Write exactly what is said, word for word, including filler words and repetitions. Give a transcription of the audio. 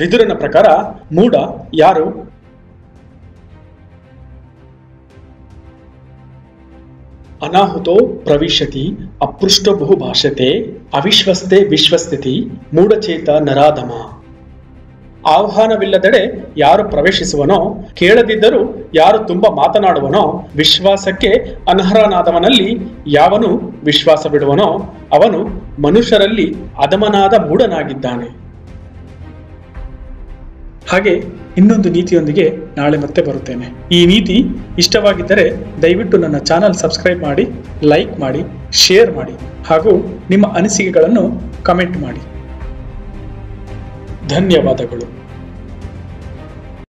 ವಿದುರನ ಪ್ರಕಾರ ಮೂಢ ಯಾರು? ಅನಾಹುತೋ ಪ್ರವಿಶತಿ ಅಪೃಷ್ಟೋ ಬಹುಭಾಷತೆ ಅವಿಶ್ವಸ್ತೆ ವಿಶ್ವಸ್ಥಿತಿ ಮೂಢಚೇತ ನರಾಧಮ. ಆಹ್ವಾನವಿಲ್ಲದಡೆ ಯಾರು ಪ್ರವೇಶಿಸುವನೋ, ಕೇಳದಿದ್ದರೂ ಯಾರು ತುಂಬ ಮಾತನಾಡುವನೋ, ವಿಶ್ವಾಸಕ್ಕೆ ಅನರ್ಹನಾದವನಲ್ಲಿ ಯಾವನು ವಿಶ್ವಾಸ ಬಿಡುವನೋ ಅವನು ಮನುಷ್ಯರಲ್ಲಿ ಅಧಮನಾದ ಮೂಢನಾಗಿದ್ದಾನೆ. ಹಾಗೆ ಇನ್ನೊಂದು ನೀತಿಯೊಂದಿಗೆ ನಾಳೆ ಮತ್ತೆ ಬರುತ್ತೇನೆ. ಈ ನೀತಿ ಇಷ್ಟವಾಗಿದ್ದರೆ ದಯವಿಟ್ಟು ನನ್ನ ಚಾನಲ್ ಸಬ್ಸ್ಕ್ರೈಬ್ ಮಾಡಿ, ಲೈಕ್ ಮಾಡಿ, ಶೇರ್ ಮಾಡಿ ಹಾಗೂ ನಿಮ್ಮ ಅನಿಸಿಕೆಗಳನ್ನು ಕಮೆಂಟ್ ಮಾಡಿ. ಧನ್ಯವಾದಗಳು.